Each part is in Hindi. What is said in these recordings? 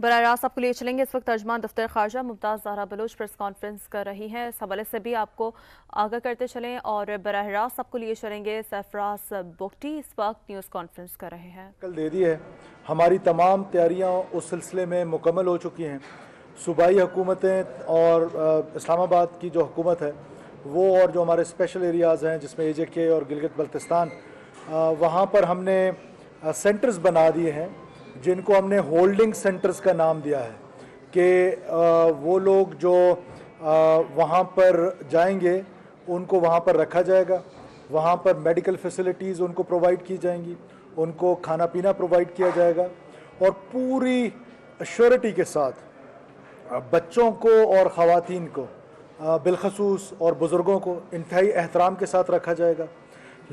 बराह रास्त आपको लिए चलेंगे। इस वक्त तर्जमान दफ्तर खारजा मुमताज़ ज़हरा बलोच प्रेस कॉन्फ्रेंस कर रही हैं, इस हवाले से भी आपको आगाह करते चलें। और बराह रास्त आपको लिए चलेंगे सरफराज बुगटी, इस वक्त न्यूज़ कॉन्फ्रेंस कर रहे हैं। कल दे दी है, हमारी तमाम तैयारियाँ उस सिलसिले में मुकम्मल हो चुकी हैं। सूबाई हुकूमतें और इस्लामाबाद की जो हुकूमत है वो, और जो हमारे स्पेशल एरियाज़ हैं जिसमें AJK और गिलगित बल्तिस्तान, वहाँ पर हमने सेंटर्स बना दिए हैं जिनको हमने होल्डिंग सेंटर्स का नाम दिया है कि वो लोग जो वहाँ पर जाएंगे उनको वहाँ पर रखा जाएगा, वहाँ पर मेडिकल फैसिलिटीज़ उनको प्रोवाइड की जाएंगी, उनको खाना पीना प्रोवाइड किया जाएगा और पूरी एश्योरिटी के साथ बच्चों को और ख़वातीन को बिलखसूस और बुज़ुर्गों को इंतहाई एहतराम के साथ रखा जाएगा।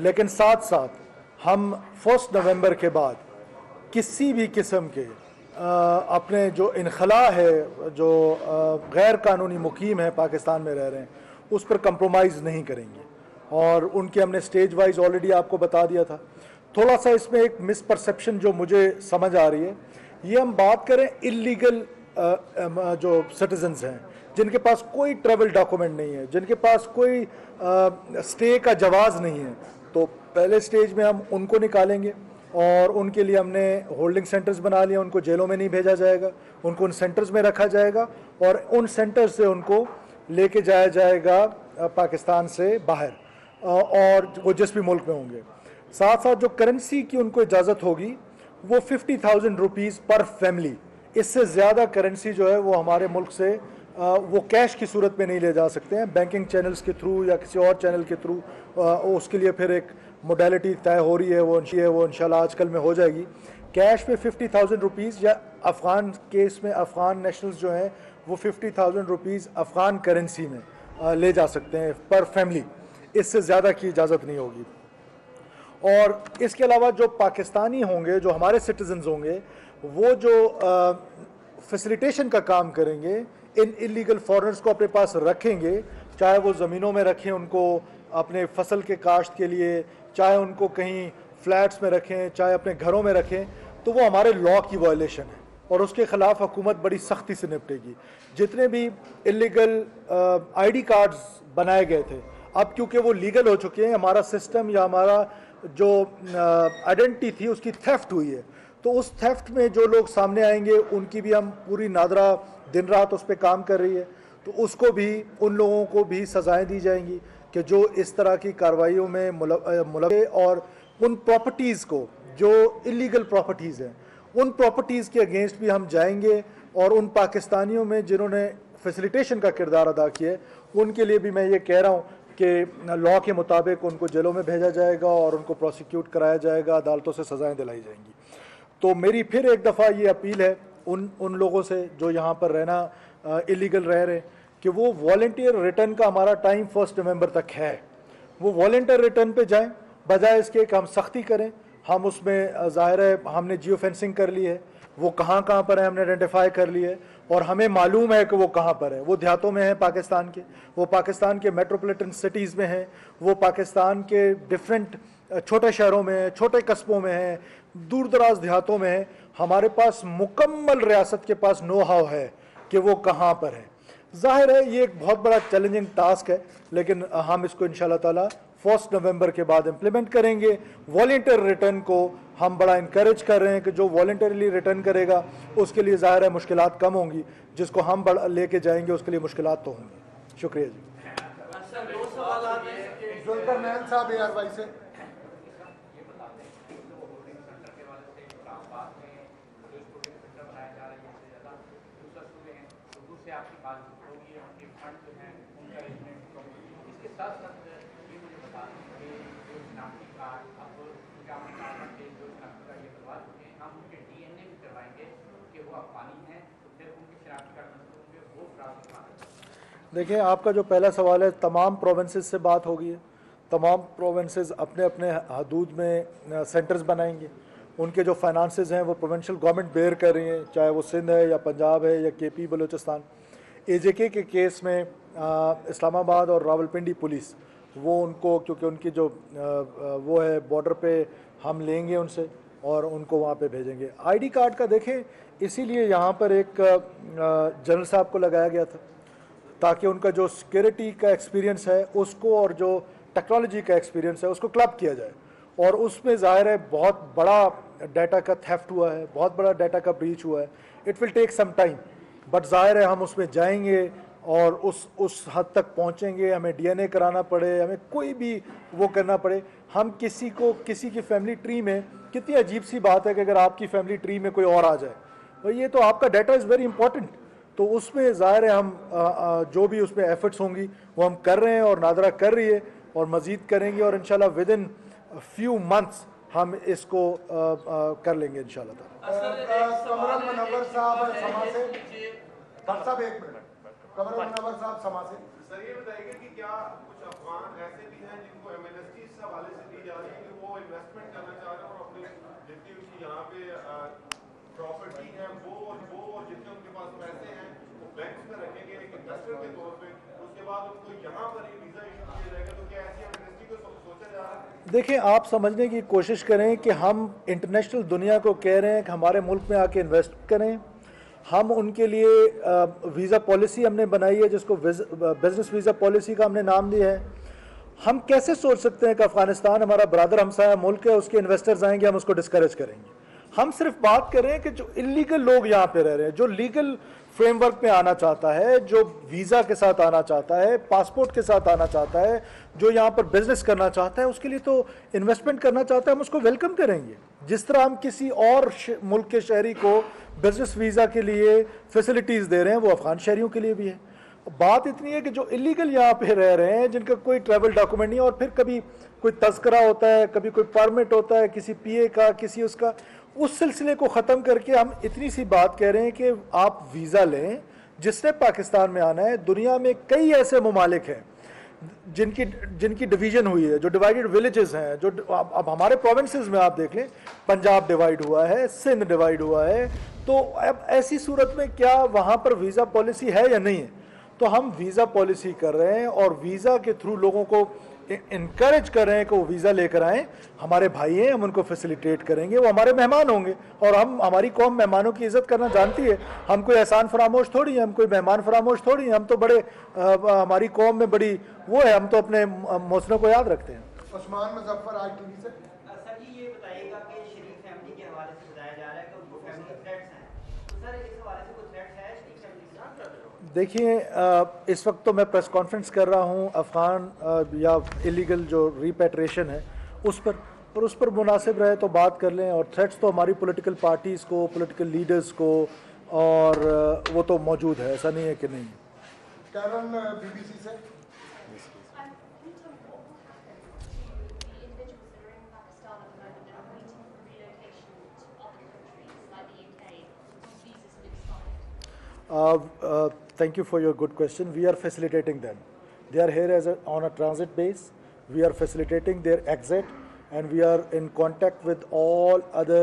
लेकिन साथ साथ हम 1 नवंबर के बाद किसी भी किस्म के अपने जो इनखला है, जो गैर कानूनी मुकीम है पाकिस्तान में रह रहे हैं, उस पर कंप्रोमाइज़ नहीं करेंगे और उनके हमने स्टेज वाइज ऑलरेडी आपको बता दिया था। थोड़ा सा इसमें एक मिसपरसेप्शन जो मुझे समझ आ रही है, ये हम बात करें इल्लीगल जो सिटीजन्स हैं जिनके पास कोई ट्रैवल डॉक्यूमेंट नहीं है, जिनके पास कोई स्टे का जवाज़ नहीं है, तो पहले स्टेज में हम उनको निकालेंगे और उनके लिए हमने होल्डिंग सेंटर्स बना लिए। उनको जेलों में नहीं भेजा जाएगा, उनको उन सेंटर्स में रखा जाएगा और उन सेंटर्स से उनको लेके जाया जाएगा पाकिस्तान से बाहर, और वो जिस भी मुल्क में होंगे। साथ साथ जो करेंसी की उनको इजाज़त होगी वो 50,000 रुपीज़ पर फैमिली, इससे ज़्यादा करेंसी जो है वो हमारे मुल्क से वो कैश की सूरत में नहीं ले जा सकते हैं। बैंकिंग चैनल्स के थ्रू या किसी और चैनल के थ्रू उसके लिए फिर एक मोडालिटी तय हो रही है, वो इंशाल्लाह आजकल में हो जाएगी। कैश पे 50,000 रुपीज़ या अफ़गान केस में अफ़गान नेशनल्स जो हैं वो 50,000 रुपीज़ अफ़गान करेंसी में ले जा सकते हैं पर फैमिली, इससे ज़्यादा की इजाज़त नहीं होगी। और इसके अलावा जो पाकिस्तानी होंगे, जो हमारे सिटीजन्स होंगे, वो जो फैसिलिटेशन का काम करेंगे, इन इलीगल फॉरेनर्स को अपने पास रखेंगे, चाहे वो ज़मीनों में रखें उनको अपने फसल के काश्त के लिए, चाहे उनको कहीं फ्लैट्स में रखें, चाहे अपने घरों में रखें, तो वो हमारे लॉ की वायलेशन है और उसके ख़िलाफ़ हुकूमत बड़ी सख्ती से निपटेगी। जितने भी इलीगल ID कार्ड्स बनाए गए थे, अब क्योंकि वो लीगल हो चुके हैं, हमारा सिस्टम या हमारा जो आइडेंटिटी थी उसकी थेफ्ट हुई है, तो उस थेफ्ट में जो लोग सामने आएंगे उनकी भी हम पूरी नादरा दिन रात उस पर काम कर रही है, तो उसको भी, उन लोगों को भी सज़ाएं दी जाएंगी कि जो इस तरह की कार्रवाइयों में मुलव्वस, और उन प्रॉपर्टीज़ को जो इलीगल प्रॉपर्टीज़ हैं उन प्रॉपर्टीज़ के अगेंस्ट भी हम जाएंगे। और उन पाकिस्तानियों में जिन्होंने फैसिलिटेशन का किरदार अदा किया है उनके लिए भी मैं ये कह रहा हूँ कि लॉ के मुताबिक उनको जेलों में भेजा जाएगा और उनको प्रोसिक्यूट कराया जाएगा, अदालतों से सज़ाएँ दिलाई जाएंगी। तो मेरी फिर एक दफ़ा ये अपील है उन लोगों से जो यहाँ पर रहना इलीगल रह रहे, कि वो वॉलंटियर रिटर्न का हमारा टाइम 1 नवंबर तक है, वो वॉलंटियर रिटर्न पे जाएं, बजाय इसके कि हम सख्ती करें। हम उसमें ज़ाहिर है हमने जियो फेंसिंग कर ली है, वो कहाँ पर है हमने आइडेंटिफाई कर ली है और हमें मालूम है कि वो कहाँ पर है। वो देहातों में है पाकिस्तान के, वो पाकिस्तान के मेट्रोपॉलिटन सिटीज़ में है, वो पाकिस्तान के डिफरेंट छोटे शहरों में है, छोटे कस्बों में है, दूर दराज देहातों में है। हमारे पास मुकम्मल रियासत के पास नो हाव है कि वो कहाँ पर है। जाहिर है ये एक बहुत बड़ा चैलेंजिंग टास्क है, लेकिन हम इसको इंशाल्लाह ताला 1 नवंबर के बाद इम्प्लीमेंट करेंगे। वॉलंटियर रिटर्न को हम बड़ा इनक्रेज कर रहे हैं कि जो वॉलंटियरली रिटर्न करेगा उसके लिए ज़ाहिर है मुश्किलात कम होंगी, जिसको हम लेके जाएंगे उसके लिए मुश्किलात तो होंगी। शुक्रिया जी। देखिए, आपका जो पहला सवाल है, तमाम प्रोविंसेस से बात होगी है, तमाम प्रोविंसेस अपने अपने हदूद में सेंटर्स बनाएंगे, उनके जो फाइनेंसेस हैं वो प्रोविंशियल गवर्नमेंट बेयर कर रही हैं, चाहे वो सिंध है या पंजाब है या KP बलूचिस्तान। AJK के केस में इस्लामाबाद और रावलपिंडी पुलिस, वो उनको, क्योंकि उनकी जो वो है बॉर्डर पे, हम लेंगे उनसे और उनको वहाँ पे भेजेंगे। ID कार्ड का देखें, इसीलिए यहाँ पर एक जनरल साहब को लगाया गया था ताकि उनका जो सिक्योरिटी का एक्सपीरियंस है उसको और जो टेक्नोलॉजी का एक्सपीरियंस है उसको क्लब किया जाए। और उसमें जाहिर है बहुत बड़ा डाटा का थेफ्ट हुआ है, बहुत बड़ा डाटा का ब्रीच हुआ है। It will take some time, but जाहिर है हम उसमें जाएंगे और उस हद तक पहुँचेंगे। हमें DNA कराना पड़े, हमें कोई भी वो करना पड़े। हम किसी को, किसी की फैमिली ट्री में, कितनी अजीब सी बात है कि अगर आपकी फैमिली ट्री में कोई और आ जाए, तो ये तो आपका डाटा इज़ वेरी इंपॉर्टेंट। तो उसमें ज़ाहिर है हम जो भी उसमें एफर्ट्स होंगी वो हम कर रहे हैं और नादरा कर रही है और मज़ीद करेंगे। और इंशाल्लाह विद इन फ्यू मंथ्स हम इसको कर लेंगे इंशाल्लाह। सर ये बताइए कि क्या कुछ अफगान ऐसे भी हैं जिनको MNST इस हवाले से दी जा रही है कि वो इन्वेस्टमेंट करना चाह रहे हैं और अपने जितनी उनकी यहाँ पे प्रॉपर्टी है वो और जितने उनके पास पैसे हैं वो बैंक्स में रखेंगे एक इन्वेस्टर के तौर पे, उसके बाद उनको यहाँ पर एक वीज़ा इशू किया जाएगा। तो क्या ऐसी MNST को सोचा जा रहा है? देखिए, आप समझने की कोशिश करें कि हम इंटरनेशनल दुनिया को कह रहे हैं कि हमारे मुल्क में आके इन्वेस्ट करें। हम उनके लिए वीज़ा पॉलिसी हमने बनाई है जिसको बिज़नेस वीज़ा पॉलिसी का हमने नाम दिया है। हम कैसे सोच सकते हैं कि अफ़गानिस्तान हमारा बरादर हमसाया मुल्क है, उसके इन्वेस्टर्स आएंगे, हम उसको डिस्करेज करेंगे। हम सिर्फ बात कर रहे हैं कि जो इलीगल लोग यहाँ पे रह रहे हैं, जो लीगल फ्रेमवर्क में आना चाहता है, जो वीज़ा के साथ आना चाहता है, पासपोर्ट के साथ आना चाहता है, जो यहाँ पर बिजनेस करना चाहता है, उसके लिए तो इन्वेस्टमेंट करना चाहता है, हम उसको वेलकम करेंगे। जिस तरह हम किसी और मुल्क के शहरी को बिजनेस वीज़ा के लिए फैसिलिटीज़ दे रहे हैं, वो अफ़गान शहरीों के लिए भी है। बात इतनी है कि जो इलीगल यहाँ पे रह रहे हैं, जिनका कोई ट्रैवल डॉक्यूमेंट नहीं है, और फिर कभी कोई तस्करा होता है, कभी कोई परमिट होता है किसी PA का, किसी उसका, उस सिलसिले को ख़त्म करके हम इतनी सी बात कह रहे हैं कि आप वीज़ा लें जिसने पाकिस्तान में आना है। दुनिया में कई ऐसे ममालिक हैं जिनकी डिवीज़न हुई है, जो डिवाइडेड विलेजेस हैं, जो अब हमारे प्रोविंसेस में आप देख लें, पंजाब डिवाइड हुआ है, सिंध डिवाइड हुआ है। तो अब ऐसी सूरत में क्या वहाँ पर वीज़ा पॉलिसी है या नहीं है? तो हम वीज़ा पॉलिसी कर रहे हैं और वीज़ा के थ्रू लोगों को इनकरेज कर रहे हैं कि वो वीज़ा लेकर आएँ। हमारे भाई हैं, हम उनको फैसिलिटेट करेंगे, वो हमारे मेहमान होंगे और हम, हमारी कौम मेहमानों की इज़्ज़त करना जानती है। हम कोई एहसान फरामोश थोड़ी हैं, हम कोई मेहमान फरामोश थोड़ी हैं। हम तो बड़े हमारी कौम में बड़ी वो है, हम तो अपने मौसनों को याद रखते हैं। उस्मान मुजफ्फर, ITV से। सर जी ये बताइएगा कि शरीफ फैमिली के हवाले से बताया जा रहा है कि उनको फैमिली थ्रेट्स हैं, तो सर इस हवाले से कोई थ्रेट्स है शरीफ फैमिली के साथ? देखिए, इस वक्त तो मैं प्रेस कॉन्फ्रेंस कर रहा हूँ अफ़गान या इलीगल जो रिपेट्रेशन है उस पर, और उस पर मुनासिब रहे तो बात कर लें। और थ्रेट्स तो हमारी पॉलिटिकल पार्टीज़ को, पॉलिटिकल लीडर्स को, और वो तो मौजूद है, ऐसा नहीं है कि नहीं। कैरन, BBC से। Thank you for your good question. We are facilitating them. They are here as on a transit base. We are facilitating their exit, and we are in contact with all other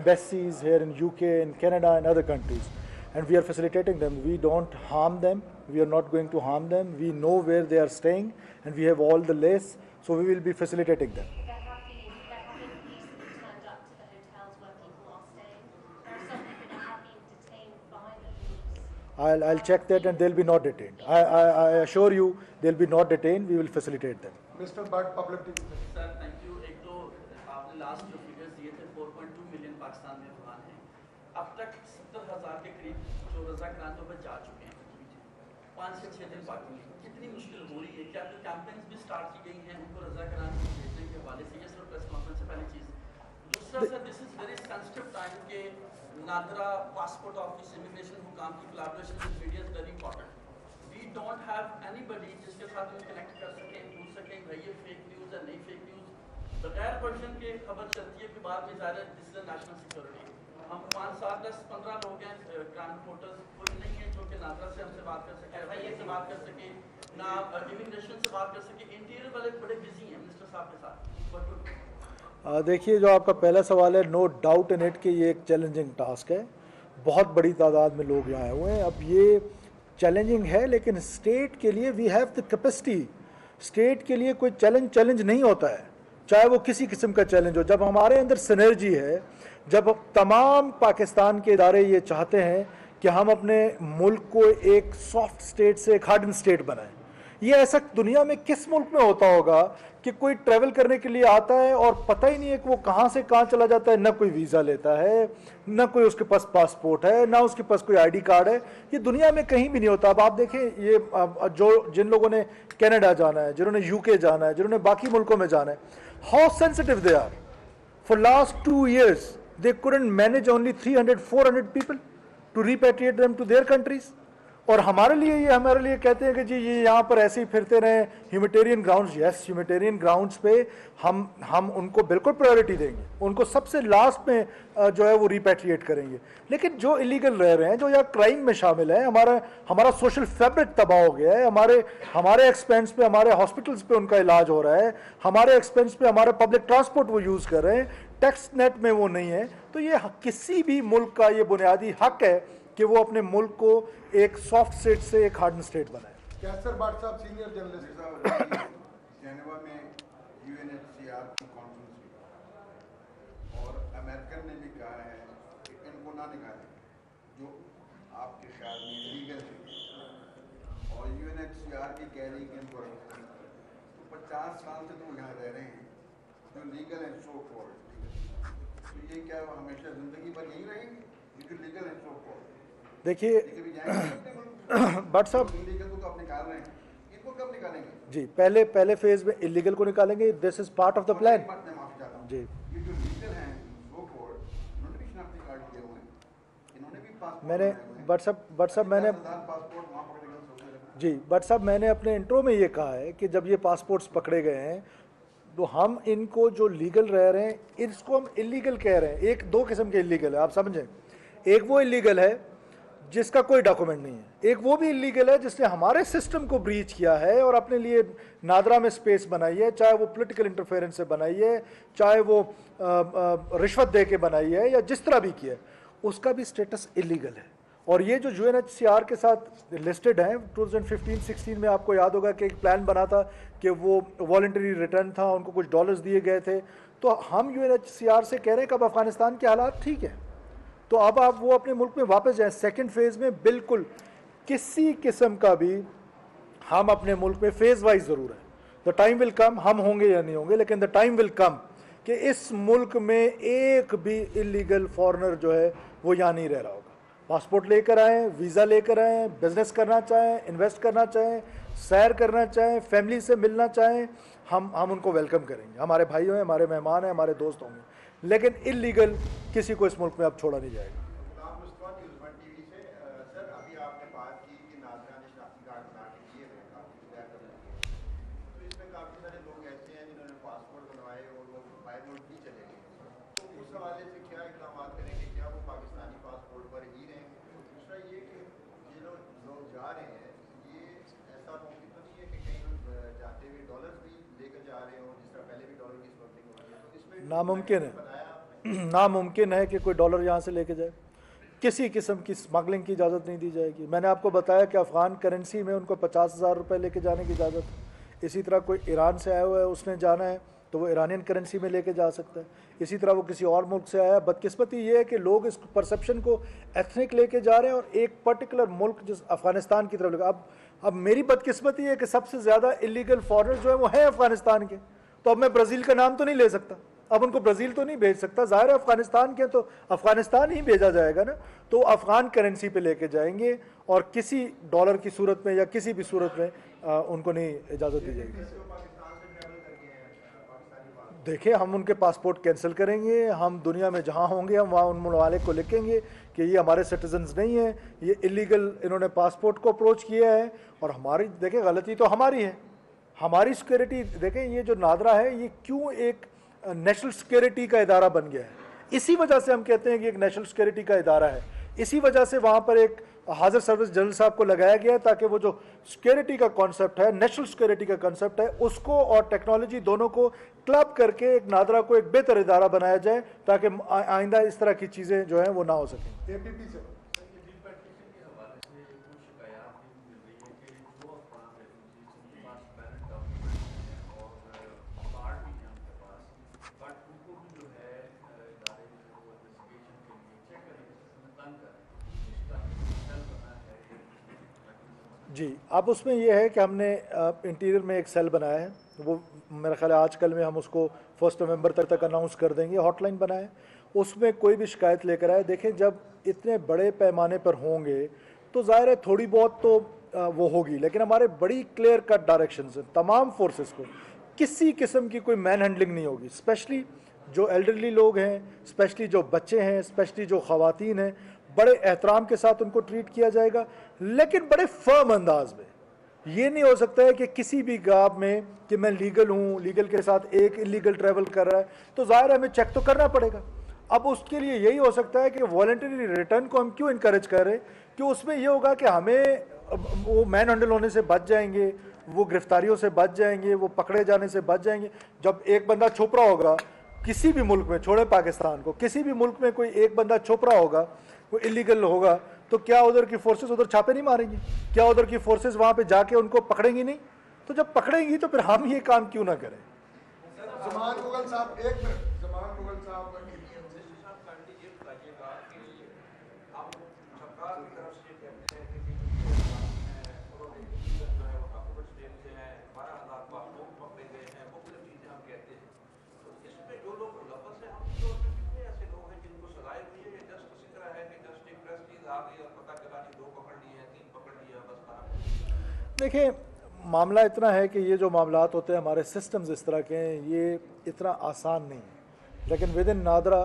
embassies here in UK, in Canada, and other countries. And we are facilitating them. We don't harm them. We are not going to harm them. We know where they are staying, and we have all the lists. So we will be facilitating them. I'll check that, and they'll be not detained. I assure you, they'll be not detained. We will facilitate them. Mr. Bhatt, Public TV. Sir, thank you. एक तो आपने last जो figures दिए थे, 4.2 million पाकिस्तान में अफगान हैं। अब तक 70,000 के करीब जो रज़ाकारानों पर जा चुके हैं। 5 से 6 दिन बाकी हैं। कितनी मुश्किल हो रही है? क्या तो campaigns भी start की गई हैं उनको रज़ाकारानों को भेजने के हवाले से? ये सर press conference से पहली चीज़। दूसरा sir, this is very sensitive time के NADRA passport office immigration hukam ki collaboration with media is very important. We don't have anybody jiske sath hum connect kar sake, pooch sake bhai ye fake news hai nahi fake news, bagair version ke khabar chalti hai ki baad mein zyada this is national security. Hum 5, 7, 10, 15 log hain ground reporters, koi nahi hai jo ki NADRA se humse baat kar sake, bhai ye se baat kar sake, na immigration se baat kar sake. Interior wale bade busy hain minister sahab ke sath. But देखिए, जो आपका पहला सवाल है, नो डाउट इन इट कि ये एक चैलेंजिंग टास्क है। बहुत बड़ी तादाद में लोग यहाँ आए हुए हैं। अब ये चैलेंजिंग है, लेकिन स्टेट के लिए we have the capacity. State के लिए कोई चैलेंज नहीं होता है, चाहे वो किसी किस्म का चैलेंज हो। जब हमारे अंदर सिनर्जी है, जब तमाम पाकिस्तान के इदारे ये चाहते हैं कि हम अपने मुल्क को एक सॉफ्ट स्टेट से एक हार्डन स्टेट बनाएं। ये ऐसा दुनिया में किस मुल्क में होता होगा कि कोई ट्रैवल करने के लिए आता है और पता ही नहीं है कि वो कहाँ से कहाँ चला जाता है, ना कोई वीज़ा लेता है, ना कोई उसके पास पासपोर्ट है, ना उसके पास कोई आईडी कार्ड है। ये दुनिया में कहीं भी नहीं होता। अब आप देखें, ये जो जिन लोगों ने कनाडा जाना है, जिन्होंने यूके जाना है, जिन्होंने बाकी मुल्कों में जाना है, how sensitive they are. For last 2 years they couldn't manage only 300-400 people to repatriate them to their countries। और हमारे लिए कहते हैं कि जी ये यहाँ पर ऐसे ही फिरते रहे। Humanitarian grounds, yes, humanitarian grounds पे हम उनको बिल्कुल प्रायोरिटी देंगे, उनको सबसे लास्ट में जो है वो रिपेट्रिएट करेंगे। लेकिन जो इलीगल रह रहे हैं, जो यहाँ क्राइम में शामिल है, हमारा सोशल फैब्रिक तबाह हो गया है। हमारे एक्सपेंस पे, हमारे हॉस्पिटल्स पे उनका इलाज हो रहा है, हमारे एक्सपेंस पे हमारा पब्लिक ट्रांसपोर्ट वो यूज़ कर रहे हैं, टैक्स नेट में वो नहीं है। तो ये किसी भी मुल्क का ये बुनियादी हक है कि वो अपने मुल्क को एक सॉफ्ट स्टेट से एक हार्डन स्टेट बनाए। कैसर भाट साहब, सीनियर जर्नलिस्ट साहब, जेनेवा में यूएनएचसीआर की कॉन्फ्रेंस हुई और अमेरिकन ने भी कहा है कि इनको ना निकालें जो आपके ख्याल में लीगल है, और यूएनएचसीआर की कह रही कि इनको रखें। तो 50 साल से तो यहाँ रह रहे हैं जो लीगल एंड सो कॉल्ड, तो ये क्या हमेशा ज़िंदगी भर यहीं रहेंगे जो लीगल एंड सो कॉल्ड? देखिए भट्ट साहब, जी पहले फेज में इलीगल को निकालेंगे। This is part of the plan ji. Bhatt साहब मैंने अपने इंट्रो में ये कहा है कि जब ये पासपोर्ट्स पकड़े गए हैं तो हम इनको जो लीगल रह रहे हैं इसको हम इलीगल कह रहे हैं। 2 किस्म के इलीगल है, आप समझें। एक वो इलीगल है जिसका कोई डॉक्यूमेंट नहीं है, एक वो भी इलीगल है जिसने हमारे सिस्टम को ब्रीच किया है और अपने लिए नादरा में स्पेस बनाई है, चाहे वो पॉलिटिकल इंटरफेरेंस से बनाई है, चाहे वो रिश्वत दे के बनाई है, या जिस तरह भी किया है, उसका भी स्टेटस इलीगल है। और ये जो यूएनएचसीआर के साथ लिस्टेड हैं, 2015-16 में आपको याद होगा कि एक प्लान बना था कि वो वॉलंटरी रिटर्न था, उनको कुछ डॉलर्स दिए गए थे। तो हम यूएनएचसीआर से कह रहे हैं कि अब अफगानिस्तान के हालात ठीक है, तो अब आप वो अपने मुल्क में वापस जाएं। 2nd फेज़ में बिल्कुल किसी किस्म का भी हम अपने मुल्क में फेज़ वाइज ज़रूर है। द टाइम विल कम, हम होंगे या नहीं होंगे, लेकिन द टाइम विल कम कि इस मुल्क में एक भी इलीगल फॉरेनर जो है वो यहाँ नहीं रह रहा होगा। पासपोर्ट लेकर आएँ, वीज़ा लेकर आएँ, बिज़नेस करना चाहें, इन्वेस्ट करना चाहें, सैर करना चाहें, फैमिली से मिलना चाहें, हम उनको वेलकम करेंगे। हमारे भाई हों, हमारे मेहमान हैं, हमारे दोस्त होंगे, लेकिन इलीगल किसी को इस मुल्क में अब छोड़ा नहीं जाएगा। गुलाब मुस्तफा की उस्मान टीवी से। सर, अभी आपने बात की कि नादरा ने शादी कार्ड बना के दिए हैं काफ़ी तय कर रहे हैं, तो इसमें काफ़ी सारे लोग ऐसे हैं जिन्होंने पासपोर्ट बनवाए और वो बाय रोड भी चले गए, तो उस हवाले से क्या इकदाम करेंगे? क्या वो पाकिस्तानी पासपोर्ट पर ही रहेंगे? और दूसरा ये कि ये लोग जा रहे हैं, ये ऐसा मुमकिन तो नहीं है कि कहीं लोग जाते हुए डॉलर भी लेकर जा रहे हो, जिस तरह पहले भी डॉलर की स्मगलिंग हो रही है? नामुमकिन है कि कोई डॉलर यहाँ से लेके जाए। किसी किस्म की स्मगलिंग की इजाज़त नहीं दी जाएगी। मैंने आपको बताया कि अफ़गान करेंसी में उनको 50,000 रुपये लेके जाने की इजाज़त है। इसी तरह कोई ईरान से आया हुआ है, उसने जाना है तो वो ईरानियन करेंसी में लेके जा सकता है। इसी तरह वो किसी और मुल्क से आया है। बदकिस्मती ये है कि लोग इस परसेप्शन को एथनिक लेके जा रहे हैं और एक पर्टिकुलर मुल्क जिस अफ़गानिस्तान की तरफ लेकर। अब मेरी बदकिस्मती है कि सबसे ज़्यादा इलीगल फॉरेनर जो है वो हैं अफ़गानिस्तान के, तो अब मैं ब्राज़ील का नाम तो नहीं ले सकता, अब उनको ब्राज़ील तो नहीं भेज सकता, ज़ाहिर है अफ़गानिस्तान के, तो अफ़गानिस्तान ही भेजा जाएगा ना। तो अफ़गान करेंसी पे लेके जाएंगे और किसी डॉलर की सूरत में या किसी भी सूरत में उनको नहीं इजाज़त दी जाएगी। देखिए, हम उनके पासपोर्ट कैंसिल करेंगे। हम दुनिया में जहाँ होंगे हम वहाँ उन ममालिक को लिखेंगे कि ये हमारे सिटीजन्स नहीं हैं, ये इलीगल इन्होंने पासपोर्ट को अप्रोच किया है। और हमारी, देखिए, गलती तो हमारी है, हमारी सिक्योरिटी। देखें, ये जो नादरा है ये क्यों एक नेशनल सिक्योरिटी का इदारा बन गया है? इसी वजह से हम कहते हैं कि एक नेशनल सिक्योरिटी का इदारा है। इसी वजह से वहाँ पर एक हाज़िर सर्विस जनरल साहब को लगाया गया है ताकि वो जो सिक्योरिटी का कॉन्सेप्ट है, नेशनल सिक्योरिटी का कॉन्सेप्ट है, उसको और टेक्नोलॉजी दोनों को क्लब करके एक नादरा को एक बेहतर इदारा बनाया जाए ताकि आइंदा इस तरह की चीज़ें जो हैं वो ना हो सकें। जी, अब उसमें यह है कि हमने इंटीरियर में एक सेल बनाया है, वो मेरा ख्याल है आजकल में हम उसको 1 नवंबर तक अनाउंस कर देंगे। हॉटलाइन बनाए, उसमें कोई भी शिकायत लेकर आए। देखें जब इतने बड़े पैमाने पर होंगे तो ज़ाहिर है थोड़ी बहुत तो वो होगी, लेकिन हमारे बड़ी क्लियर कट डायरेक्शन से तमाम फोर्सेस को किसी किस्म की कोई मैन हैंडलिंग नहीं होगी। स्पेशली जो एल्डरली लोग हैं, स्पेशली जो बच्चे हैं, स्पेशली जो ख़वातीन हैं, बड़े एहतराम के साथ उनको ट्रीट किया जाएगा, लेकिन बड़े फर्म अंदाज में। ये नहीं हो सकता है कि किसी भी गाब में कि मैं लीगल हूँ, लीगल के साथ एक इलीगल ट्रैवल कर रहा है तो ज़ाहिर है हमें चेक तो करना पड़ेगा। अब उसके लिए यही हो सकता है कि वॉलंटरी रिटर्न को हम क्यों इनकरेज करें कि उसमें ये होगा कि हमें वो मैन हैंडल होने से बच जाएंगे, वो गिरफ्तारियों से बच जाएंगे, वो पकड़े जाने से बच जाएंगे। जब एक बंदा छुप रहा होगा किसी भी मुल्क में, छोड़े पाकिस्तान को, किसी भी मुल्क में कोई एक बंदा छुप रहा होगा, वो इलीगल होगा, तो क्या उधर की फोर्सेस उधर छापे नहीं मारेंगी? क्या उधर की फोर्सेस वहाँ पे जाके उनको पकड़ेंगी नहीं? तो जब पकड़ेंगी तो फिर हम ये काम क्यों ना करें? जमान मुगल साहब, एक मिनट, जमान मुगल साहब देखिए, मामला इतना है कि ये जो मामलात होते हैं, हमारे सिस्टम्स इस तरह के हैं, ये इतना आसान नहीं है। लेकिन विद इन नादरा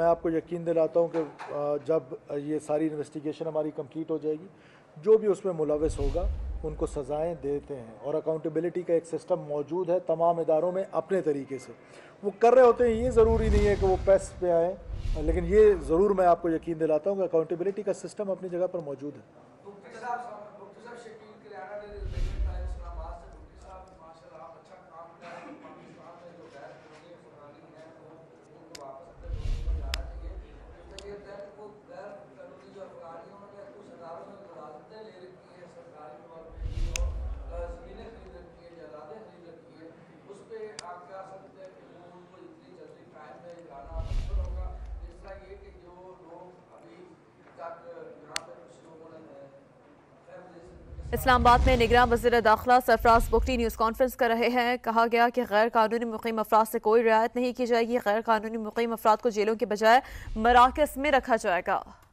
मैं आपको यकीन दिलाता हूँ कि जब ये सारी इन्वेस्टिगेशन हमारी कंप्लीट हो जाएगी, जो भी उसमें मुलविस होगा उनको सज़ाएं देते हैं। और अकाउंटेबिलिटी का एक सिस्टम मौजूद है तमाम इदारों में, अपने तरीके से वो कर रहे होते हैं। ये ज़रूरी नहीं है कि वो प्रेस पे आए, लेकिन ये ज़रूर मैं आपको यकीन दिलाता हूँ कि अकाउंटेबिलिटी का सिस्टम अपनी जगह पर मौजूद है। इस्लामाबाद में निगरान वज़ीर दाखिला सरफराज बुगटी न्यूज़ कॉन्फ्रेंस कर रहे हैं। कहा गया कि गैर कानूनी मुक़ीम अफराद से कोई रियायत नहीं की जाएगी, गैर कानूनी मुक़ीम अफराद को जेलों के बजाय मराकज़ में रखा जाएगा।